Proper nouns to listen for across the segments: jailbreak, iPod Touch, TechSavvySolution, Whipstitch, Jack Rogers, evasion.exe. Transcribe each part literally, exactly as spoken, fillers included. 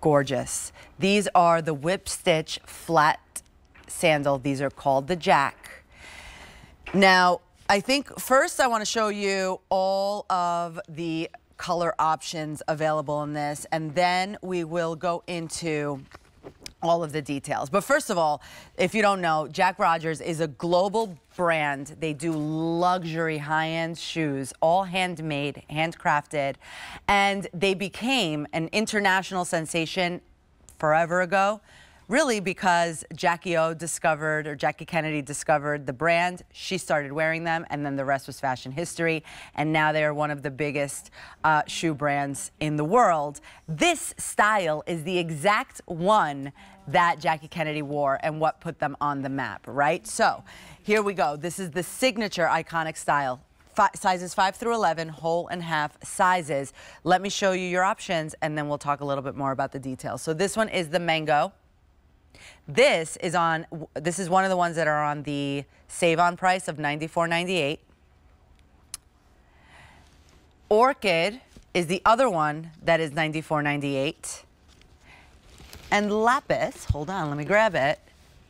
gorgeous. These are the Whipstitch flat sandal. These are called the Jack. Now, I think first I want to show you all of the color options available in this, and then we will go into all of the details. But first of all, if you don't know, Jack Rogers is a global brand. They do luxury high-end shoes, all handmade, handcrafted, and they became an international sensation forever ago, really because Jackie O discovered, or Jackie Kennedy discovered the brand. She started wearing them, and then the rest was fashion history, and now they are one of the biggest uh, shoe brands in the world. This style is the exact one that Jackie Kennedy wore and what put them on the map, right? So here we go. This is the signature iconic style. Five, sizes five through eleven, whole and half sizes. Let me show you your options, and then we'll talk a little bit more about the details. So this one is the mango. This is on, this is one of the ones that are on the save-on price of ninety-four ninety-eight. Orchid is the other one that is ninety-four ninety-eight. And Lapis, hold on, let me grab it.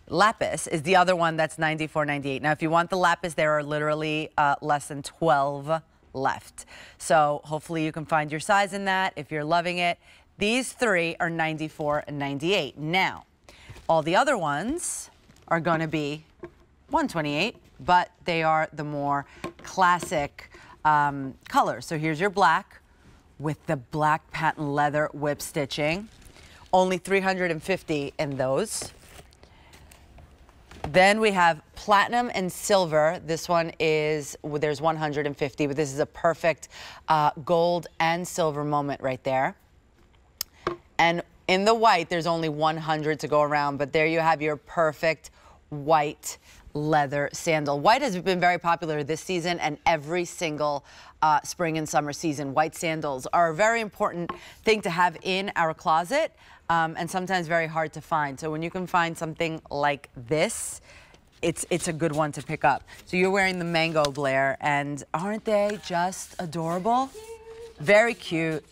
Lapis is the other one that's ninety-four ninety-eight. Now, if you want the Lapis, there are literally uh, less than twelve left. So hopefully you can find your size in that if you're loving it. These three are ninety-four ninety-eight. Now, all the other ones are going to be one twenty-eight, but they are the more classic um, colors. So here's your black with the black patent leather whip stitching. Only three hundred fifty in those. Then we have platinum and silver. This one is, there's one hundred fifty, but this is a perfect uh, gold and silver moment right there. And in the white, there's only one hundred to go around, but there you have your perfect white leather sandal. White has been very popular this season and every single uh, spring and summer season. White sandals are a very important thing to have in our closet um, and sometimes very hard to find. So when you can find something like this, it's, it's a good one to pick up. So you're wearing the mango, Blair, and aren't they just adorable? Very cute.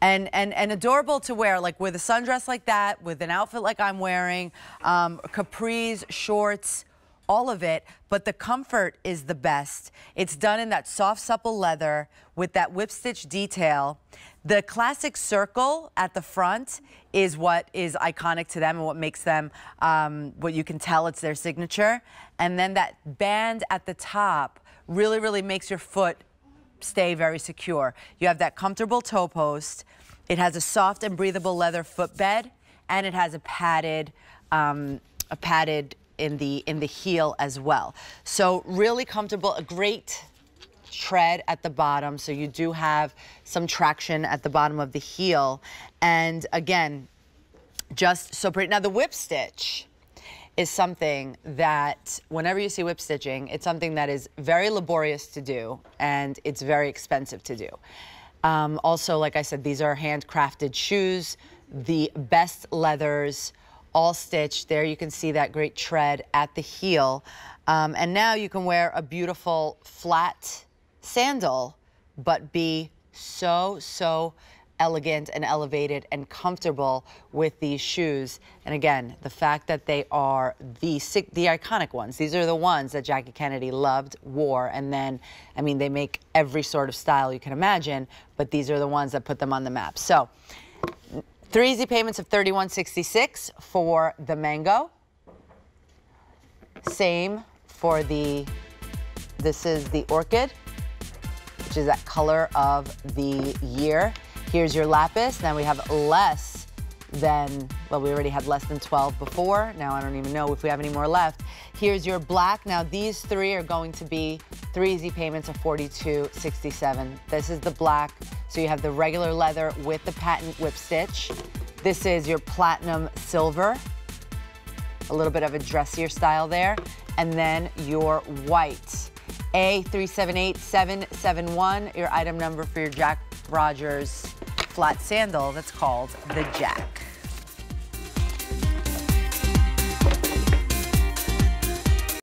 And, and, and adorable to wear, like with a sundress like that, with an outfit like I'm wearing, um, capris, shorts, all of it. But the comfort is the best. It's done in that soft, supple leather with that whip stitch detail. The classic circle at the front is what is iconic to them and what makes them, um, what you can tell it's their signature. And then that band at the top really, really makes your foot stay very secure. You have that comfortable toe post. It has a soft and breathable leather footbed, and it has a padded, um, a padded in the in the heel as well. So really comfortable. A great tread at the bottom, so you do have some traction at the bottom of the heel. And again, just so pretty. Now the whip stitch is something that whenever you see whip stitching, it's something that is very laborious to do and it's very expensive to do. Um, also, like I said, these are handcrafted shoes, the best leathers, all stitched. There you can see that great tread at the heel. Um, and now you can wear a beautiful flat sandal, but be so, so elegant and elevated and comfortable with these shoes. And again, the fact that they are the the iconic ones. These are the ones that Jackie Kennedy loved, wore, and then, I mean, they make every sort of style you can imagine, but these are the ones that put them on the map. So, three easy payments of thirty-one sixty-six for the mango. Same for the, this is the orchid, which is that color of the year. Here's your Lapis. Now we have less than, well, we already had less than twelve before. Now I don't even know if we have any more left. Here's your black. Now these three are going to be three easy payments of forty-two sixty-seven. This is the black. So you have the regular leather with the patent whip stitch. This is your platinum silver. A little bit of a dressier style there. And then your white. A three seven eight seven seven one, your item number for your Jack Rogers flat sandal that's called the Jack.